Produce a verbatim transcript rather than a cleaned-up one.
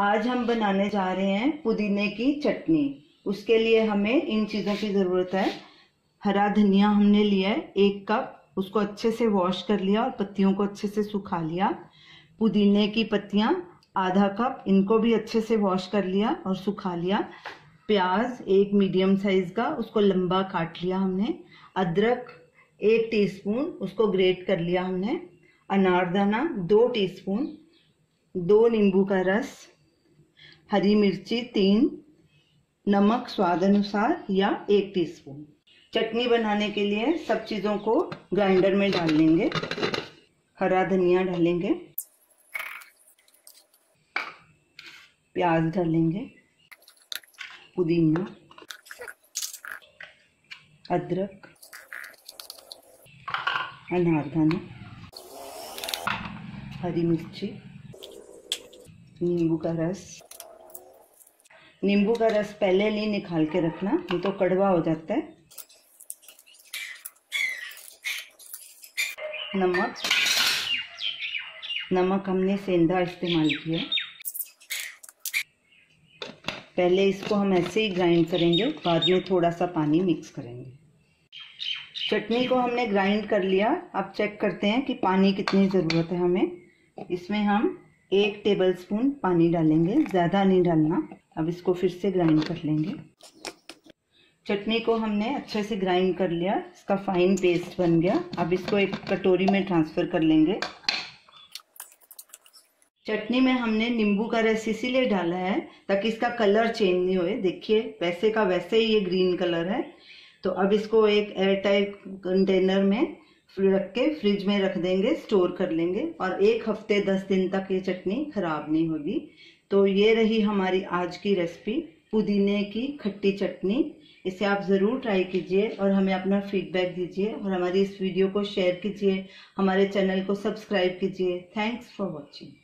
आज हम बनाने जा रहे हैं पुदीने की चटनी। उसके लिए हमें इन चीज़ों की ज़रूरत है। हरा धनिया हमने लिया है एक कप, उसको अच्छे से वॉश कर लिया और पत्तियों को अच्छे से सुखा लिया। पुदीने की पत्तियाँ आधा कप, इनको भी अच्छे से वॉश कर लिया और सुखा लिया। प्याज एक मीडियम साइज़ का, उसको लंबा काट लिया हमने। अदरक एक टीस्पून, उसको ग्रेट कर लिया हमने। अनारदाना दो टीस्पून, दो नींबू का रस, हरी मिर्ची तीन, नमक स्वाद अनुसार या एक टीस्पून। चटनी बनाने के लिए सब चीज़ों को ग्राइंडर में डाल लेंगे। हरा धनिया डालेंगे, प्याज डालेंगे, पुदीना, अदरक, अनारदाना, हरी मिर्ची, नींबू का रस। नींबू का रस पहले नहीं निकाल के रखना, नहीं तो कड़वा हो जाता है। नमक, नमक हमने सेंधा इस्तेमाल किया। पहले इसको हम ऐसे ही ग्राइंड करेंगे, बाद में थोड़ा सा पानी मिक्स करेंगे। चटनी को हमने ग्राइंड कर लिया। अब चेक करते हैं कि पानी कितनी ज़रूरत है हमें। इसमें हम एक टेबलस्पून पानी डालेंगे, ज़्यादा नहीं डालना। अब इसको फिर से ग्राइंड कर लेंगे। चटनी को हमने अच्छे से ग्राइंड कर लिया, इसका फाइन पेस्ट बन गया। अब इसको एक कटोरी में ट्रांसफ़र कर लेंगे। चटनी में हमने नींबू का रस इसीलिए डाला है ताकि इसका कलर चेंज नहीं होए। देखिए वैसे का वैसे ही ये ग्रीन कलर है। तो अब इसको एक एयरटाइट कंटेनर में रख के फ्रिज में रख देंगे, स्टोर कर लेंगे और एक हफ्ते दस दिन तक ये चटनी ख़राब नहीं होगी। तो ये रही हमारी आज की रेसिपी, पुदीने की खट्टी चटनी। इसे आप ज़रूर ट्राई कीजिए और हमें अपना फीडबैक दीजिए और हमारी इस वीडियो को शेयर कीजिए। हमारे चैनल को सब्सक्राइब कीजिए। Thanks for watching.